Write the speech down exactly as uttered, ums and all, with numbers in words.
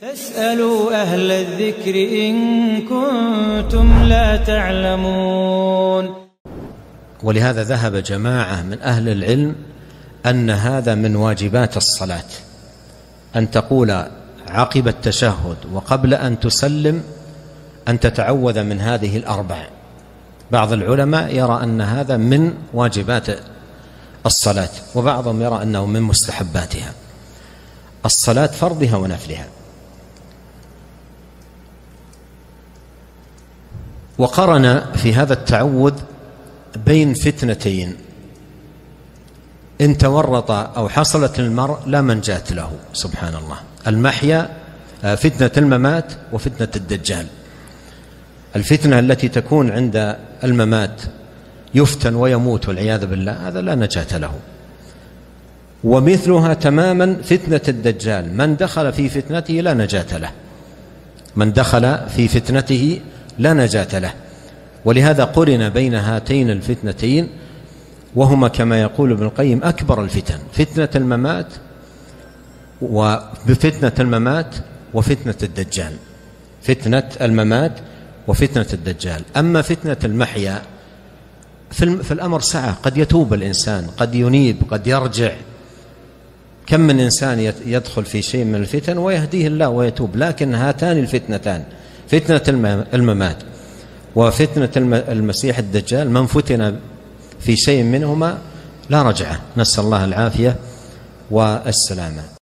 فاسألوا أهل الذكر إن كنتم لا تعلمون. ولهذا ذهب جماعة من أهل العلم أن هذا من واجبات الصلاة، أن تقول عقب التشهد وقبل أن تسلم أن تتعوذ من هذه الأربع. بعض العلماء يرى أن هذا من واجبات الصلاة، وبعضهم يرى أنه من مستحباتها. الصلاة فرضها ونفلها. وقرن في هذا التعوذ بين فتنتين إن تورط أو حصلت المرء لا منجاة له، سبحان الله، المحيا فتنة الممات وفتنة الدجال. الفتنة التي تكون عند الممات يفتن ويموت والعياذ بالله، هذا لا نجاة له. ومثلها تماما فتنة الدجال، من دخل في فتنته لا نجاة له، من دخل في فتنته لا نجاة له. ولهذا قرن بين هاتين الفتنتين، وهما كما يقول ابن القيم أكبر الفتن، فتنة الممات وفتنة الممات وفتنة الدجال، فتنة الممات وفتنة الدجال. أما فتنة المحيا في الأمر سعة، قد يتوب الإنسان، قد ينيب، قد يرجع. كم من إنسان يدخل في شيء من الفتن ويهديه الله ويتوب. لكن هاتان الفتنتان، فتنة الممات وفتنة المسيح الدجال، من فتن في شيء منهما لا رجعة، نسأل الله العافية والسلامة.